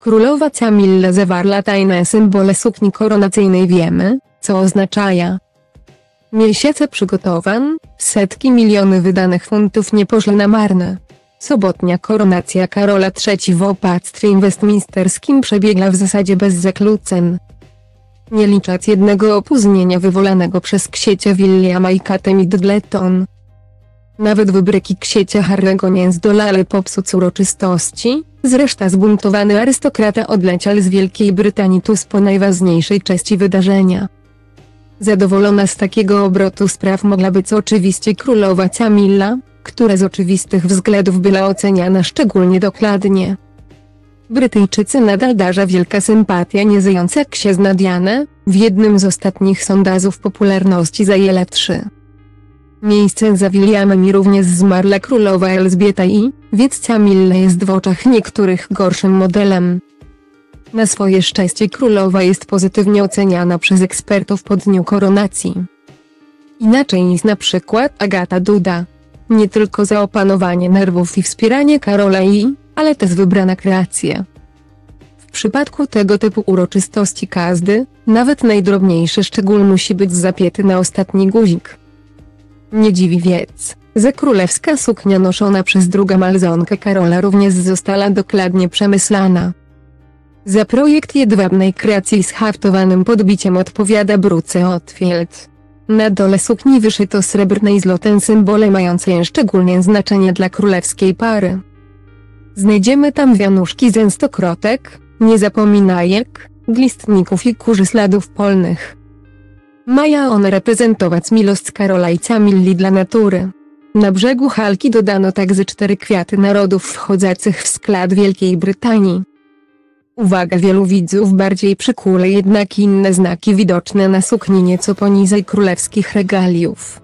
Królowa Camilla zawarła tajne symbole sukni koronacyjnej. Wiemy, co oznaczają. Miesiące przygotowań, setki miliony wydanych funtów nie poszły na marne. Sobotnia koronacja Karola III w opactwie westminsterskim przebiegła w zasadzie bez zakłóceń. Nie licząc jednego opóźnienia wywołanego przez księcia Williama i Kate Middleton. Nawet wybryki księcia Harry'ego nie zdolały popsuć uroczystości, zresztą zbuntowany arystokrata odleciał z Wielkiej Brytanii tuż po najważniejszej części wydarzenia. Zadowolona z takiego obrotu spraw mogła być oczywiście królowa Camilla, która z oczywistych względów była oceniana szczególnie dokładnie. Brytyjczycy nadal darza wielka sympatia nieżyjąca księżna Diana, w jednym z ostatnich sondażów popularności zajęła 3. Miejsce za Williamem i również zmarła królowa Elżbieta I, więc Camilla jest w oczach niektórych gorszym modelem. Na swoje szczęście królowa jest pozytywnie oceniana przez ekspertów po dniu koronacji. Inaczej niż na przykład Agata Duda. Nie tylko za opanowanie nerwów i wspieranie Karola I, ale też wybrana kreacja. W przypadku tego typu uroczystości każdy, nawet najdrobniejszy szczegół musi być zapięty na ostatni guzik. Nie dziwi więc, że królewska suknia noszona przez drugą małżonkę Karola również została dokładnie przemyślana. Za projekt jedwabnej kreacji z haftowanym podbiciem odpowiada Bruce Otfield. Na dole sukni wyszyto srebrne i złote symbole mające szczególne znaczenie dla królewskiej pary. Znajdziemy tam wianuszki ze stokrotek, niezapominajek, glistników i kurzy śladów polnych. Mają one reprezentować miłość Karola i Camilli dla natury. Na brzegu halki dodano także 4 kwiaty narodów wchodzących w skład Wielkiej Brytanii. Uwaga wielu widzów bardziej przykule jednak inne znaki widoczne na sukni nieco poniżej królewskich regaliów.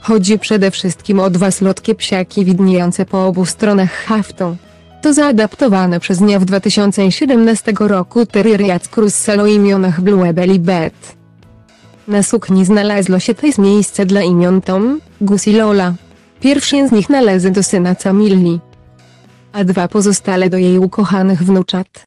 Chodzi przede wszystkim o 2 słodkie psiaki widniejące po obu stronach haftu. To zaadaptowane przez nie w 2017 roku terrieriac Crusoe o imionach Bluebell i Beth. Na sukni znalazło się też miejsce dla imion Tom, Gus i Lola. Pierwszy z nich należy do syna Camilli, a 2 pozostale do jej ukochanych wnuczat.